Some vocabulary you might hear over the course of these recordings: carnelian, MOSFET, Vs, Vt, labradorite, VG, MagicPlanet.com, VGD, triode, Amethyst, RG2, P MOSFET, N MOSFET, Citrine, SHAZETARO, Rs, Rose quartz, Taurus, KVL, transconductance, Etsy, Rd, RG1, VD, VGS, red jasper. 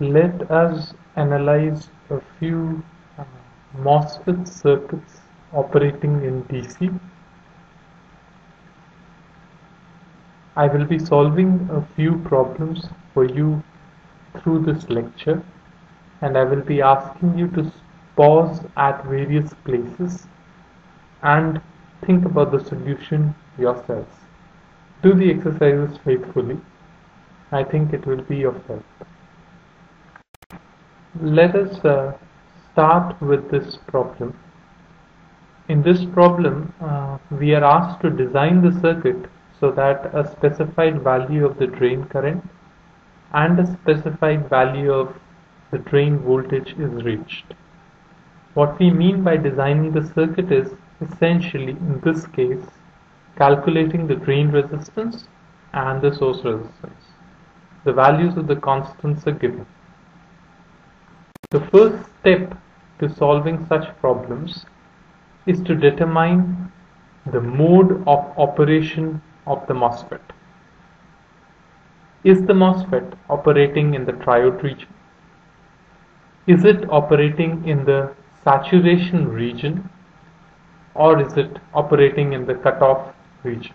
let us analyze a few MOSFET circuits operating in DC. I will be solving a few problems for you through this lecture, and I will be asking you to pause at various places and think about the solution yourselves. Do the exercises faithfully. I think it will be of help. Let us start with this problem. In this problem, we are asked to design the circuit so that a specified value of the drain current and a specified value of the drain voltage is reached. What we mean by designing the circuit is essentially, in this case, calculating the drain resistance and the source resistance. The values of the constants are given. The first step to solving such problems is to determine the mode of operation of the MOSFET. Is the MOSFET operating in the triode region? Is it operating in the saturation region? Or is it operating in the cutoff region?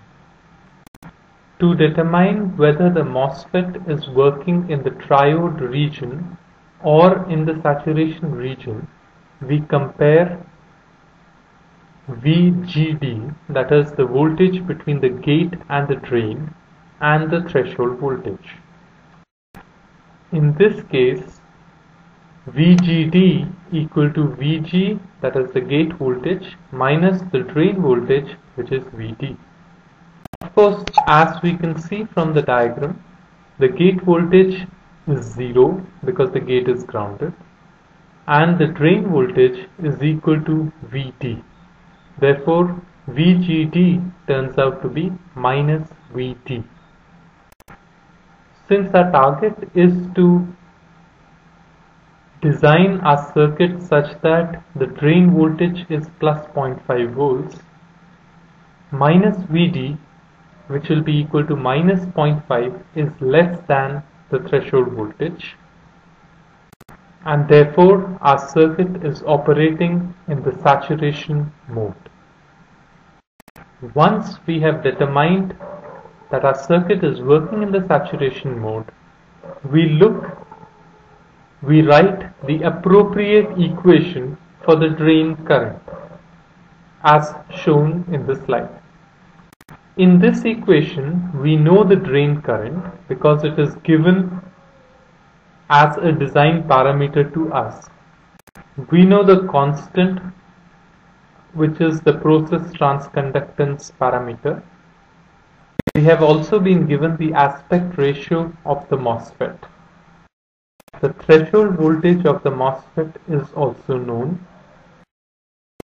To determine whether the MOSFET is working in the triode region or in the saturation region, we compare VGD, that is the voltage between the gate and the drain, and the threshold voltage. In this case, VGD equal to VG, that is the gate voltage, minus the drain voltage, which is Vt. Of course, as we can see from the diagram, the gate voltage is 0 because the gate is grounded, and the drain voltage is equal to Vt. Therefore, VGD turns out to be minus Vt. Since our target is to design our circuit such that the drain voltage is plus 0.5 volts, minus Vd, which will be equal to minus 0.5, is less than the threshold voltage, and therefore our circuit is operating in the saturation mode. Once we have determined that our circuit is working in the saturation mode, we write the appropriate equation for the drain current as shown in the slide. In this equation, we know the drain current because it is given as a design parameter to us. We know the constant, which is the process transconductance parameter. We have also been given the aspect ratio of the MOSFET. The threshold voltage of the MOSFET is also known.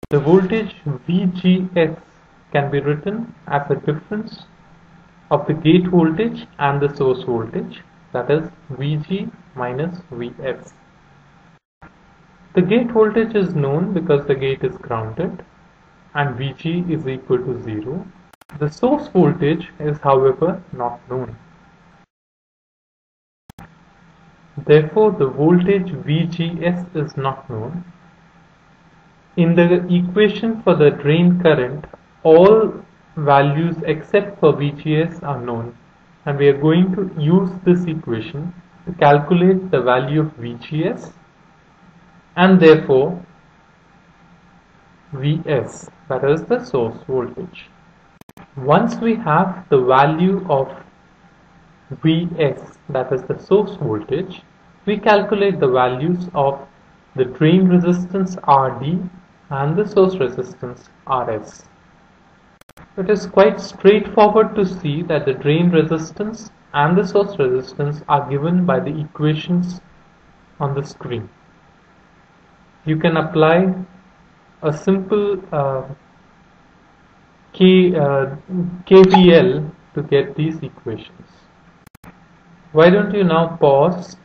The voltage VGS can be written as a difference of the gate voltage and the source voltage, that is VG minus Vs. The gate voltage is known because the gate is grounded and Vg is equal to 0. The source voltage is, however, not known. Therefore, the voltage VGS is not known. In the equation for the drain current, all values except for VGS are known, and we are going to use this equation to calculate the value of VGS and therefore Vs, that is the source voltage. Once we have the value of Vs, that is the source voltage, we calculate the values of the drain resistance Rd and the source resistance Rs. It is quite straightforward to see that the drain resistance and the source resistance are given by the equations on the screen. You can apply a simple KVL to get these equations. Why don't you now pause,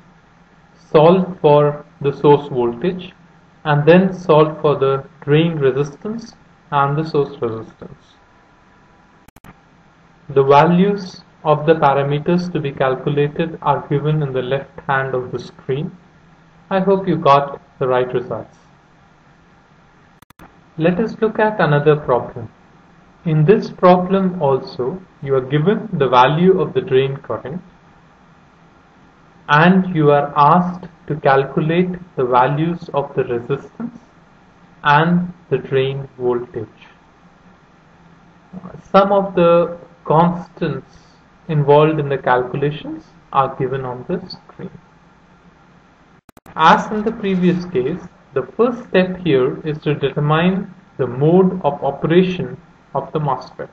solve for the source voltage, and then solve for the drain resistance and the source resistance. The values of the parameters to be calculated are given in the left hand of the screen. I hope you got the right results. Let us look at another problem. In this problem also, you are given the value of the drain current and you are asked to calculate the values of the resistance and the drain voltage. Some of the constants involved in the calculations are given on the screen. As in the previous case, the first step here is to determine the mode of operation of the MOSFET.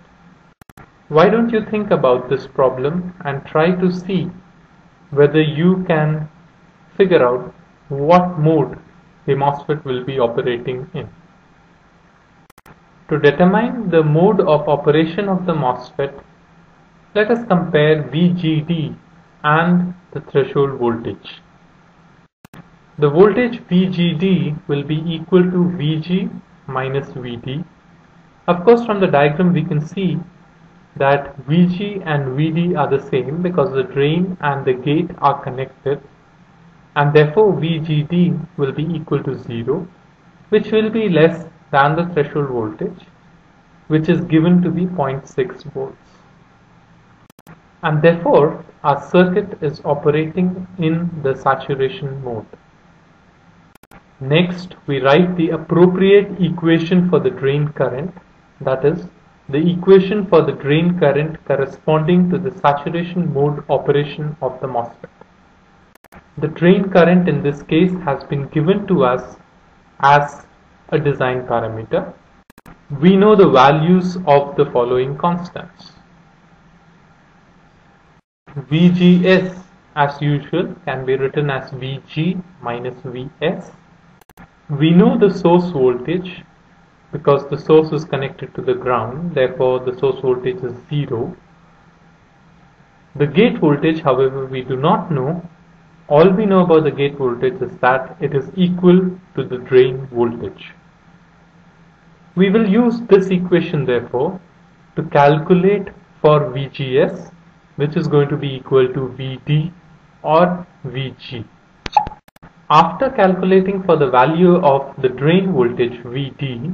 Why don't you think about this problem and try to see whether you can figure out what mode the MOSFET will be operating in. To determine the mode of operation of the MOSFET, let us compare VGD and the threshold voltage. The voltage VGD will be equal to VG minus Vd. Of course, from the diagram we can see that VG and Vd are the same because the drain and the gate are connected, and therefore VGD will be equal to 0, which will be less than the threshold voltage, which is given to be 0.6 volts. And therefore, our circuit is operating in the saturation mode. Next, we write the appropriate equation for the drain current, that is, the equation for the drain current corresponding to the saturation mode operation of the MOSFET. The drain current in this case has been given to us as a design parameter. We know the values of the following constants. VGS, as usual, can be written as VG minus Vs. We know the source voltage because the source is connected to the ground, therefore the source voltage is 0. The gate voltage, however, we do not know. All we know about the gate voltage is that it is equal to the drain voltage. We will use this equation, therefore, to calculate for VGS, which is going to be equal to Vd or Vg. After calculating for the value of the drain voltage Vd,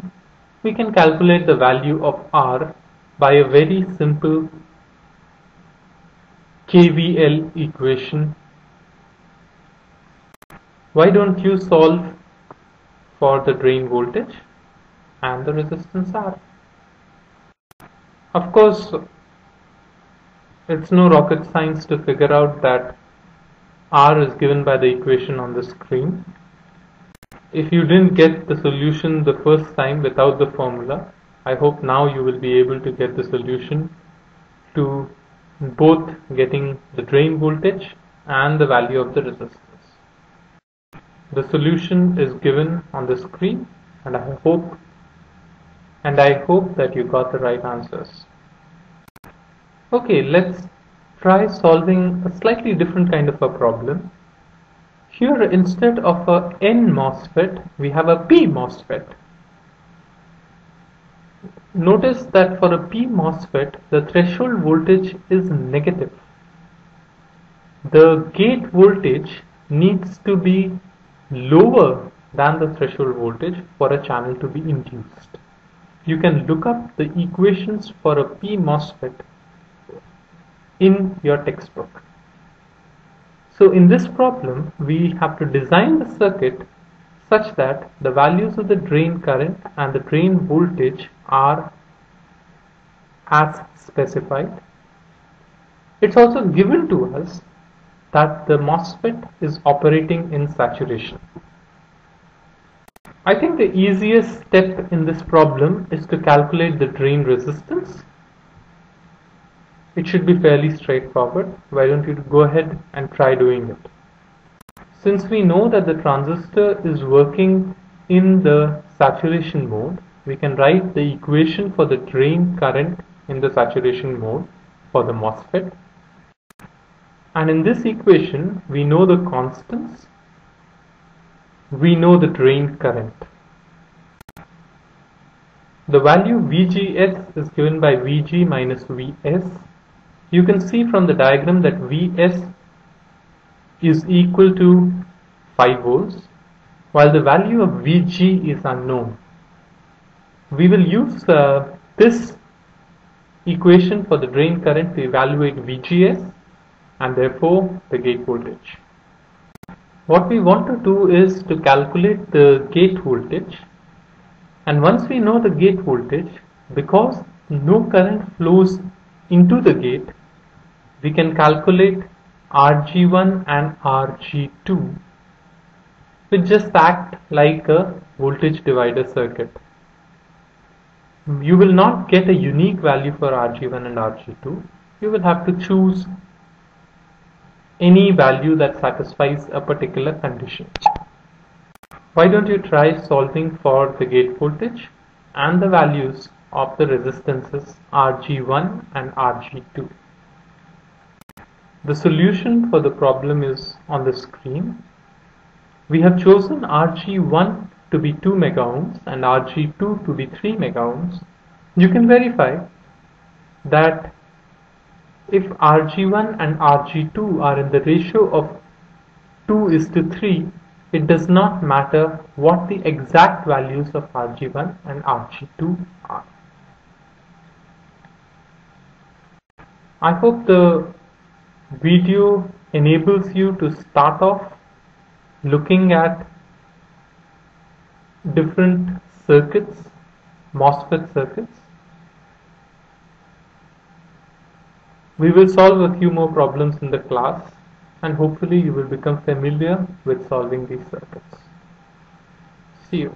we can calculate the value of R by a very simple KVL equation. Why don't you solve for the drain voltage and the resistance R? Of course, it's no rocket science to figure out that R is given by the equation on the screen. If you didn't get the solution the first time without the formula, I hope now you will be able to get the solution to both getting the drain voltage and the value of the resistance. The solution is given on the screen, and I hope that you got the right answers. Okay, let's try solving a slightly different kind of a problem. Here, instead of a N MOSFET, we have a P MOSFET. Notice that for a P MOSFET, the threshold voltage is negative. The gate voltage needs to be lower than the threshold voltage for a channel to be induced. You can look up the equations for a P MOSFET in your textbook. So in this problem, we have to design the circuit such that the values of the drain current and the drain voltage are as specified. It's also given to us that the MOSFET is operating in saturation. I think the easiest step in this problem is to calculate the drain resistance. It should be fairly straightforward. Why don't you go ahead and try doing it? Since we know that the transistor is working in the saturation mode, we can write the equation for the drain current in the saturation mode for the MOSFET. And in this equation, we know the constants, we know the drain current. The value VGS is given by VG minus Vs. You can see from the diagram that Vs is equal to 5 volts, while the value of Vg is unknown. We will use this equation for the drain current to evaluate VGS and therefore the gate voltage. What we want to do is to calculate the gate voltage, and once we know the gate voltage, because no current flows into the gate, we can calculate Rg1 and Rg2, which just act like a voltage divider circuit. You will not get a unique value for Rg1 and Rg2. You will have to choose any value that satisfies a particular condition. Why don't you try solving for the gate voltage and the values of the resistances Rg1 and Rg2. The solution for the problem is on the screen. We have chosen Rg1 to be 2 mega ohms and Rg2 to be 3 mega ohms. You can verify that if Rg1 and Rg2 are in the ratio of 2:3, it does not matter what the exact values of Rg1 and Rg2 are. I hope the video enables you to start off looking at different circuits, MOSFET circuits. We will solve a few more problems in the class, and hopefully you will become familiar with solving these circuits. See you.